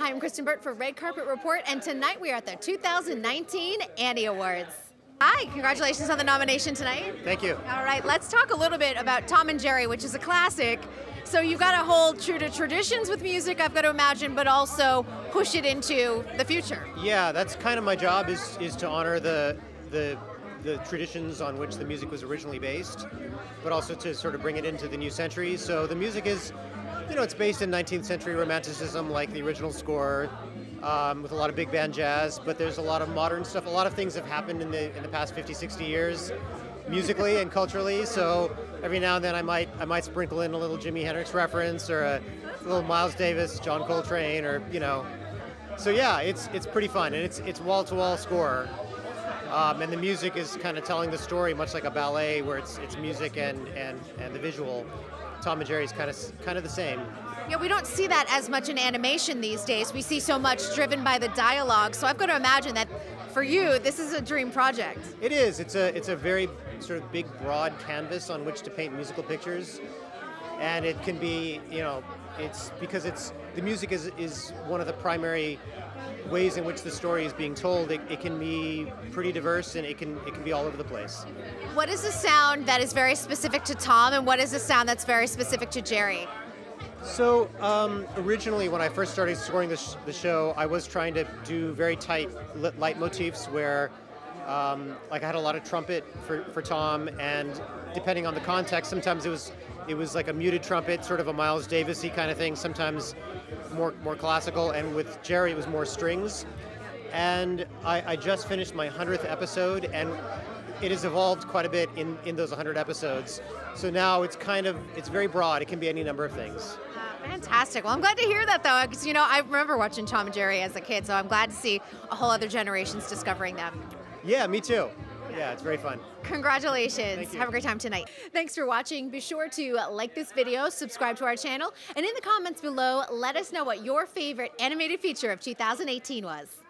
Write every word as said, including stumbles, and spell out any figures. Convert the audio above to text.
Hi, I'm Kristyn Burtt for Red Carpet Report, and tonight we are at the two thousand nineteen Annie Awards. Hi, congratulations on the nomination tonight. Thank you. All right, let's talk a little bit about Tom and Jerry, which is a classic. So you've got to hold true to traditions with music, I've got to imagine, but also push it into the future. Yeah, that's kind of my job, is is to honor the the the traditions on which the music was originally based, but also to sort of bring it into the new century. So the music is, you know, it's based in nineteenth century romanticism, like the original score, um, with a lot of big band jazz, but there's a lot of modern stuff. A lot of things have happened in the in the past fifty, sixty years, musically and culturally, so every now and then I might I might sprinkle in a little Jimi Hendrix reference, or a little Miles Davis, John Coltrane, or, you know. So yeah, it's it's pretty fun, and it's it's wall-to-wall score. Um, and the music is kind of telling the story, much like a ballet, where it's it's music and and and the visual. Tom and Jerry's kind of kind of the same. Yeah, we don't see that as much in animation these days. We see so much driven by the dialogue. So I've got to imagine that for you, this is a dream project. It is. It's a it's a very sort of big, broad canvas on which to paint musical pictures, and it can be, you know, it's because it's the music is is one of the primary ways in which the story is being told. It, it can be pretty diverse, and it can it can be all over the place. What is a sound that is very specific to Tom, and what is a sound that's very specific to Jerry? So um, originally, when I first started scoring the, sh the show, I was trying to do very tight light motifs where, um, like, I had a lot of trumpet for for Tom, and depending on the context, sometimes it was it was like a muted trumpet, sort of a Miles Davis-y kind of thing. Sometimes more more classical, and with Jerry it was more strings. And I, I just finished my hundredth episode, and it has evolved quite a bit in, in those one hundred episodes. So now it's kind of, it's very broad. It can be any number of things. Uh, fantastic. Well, I'm glad to hear that, though, because, you know, I remember watching Tom and Jerry as a kid, so I'm glad to see a whole other generation's discovering them. Yeah, me too. Yeah, it's very fun. Congratulations. Have a great time tonight. Thanks for watching. Be sure to like this video, subscribe to our channel, and in the comments below, let us know what your favorite animated feature of two thousand eighteen was.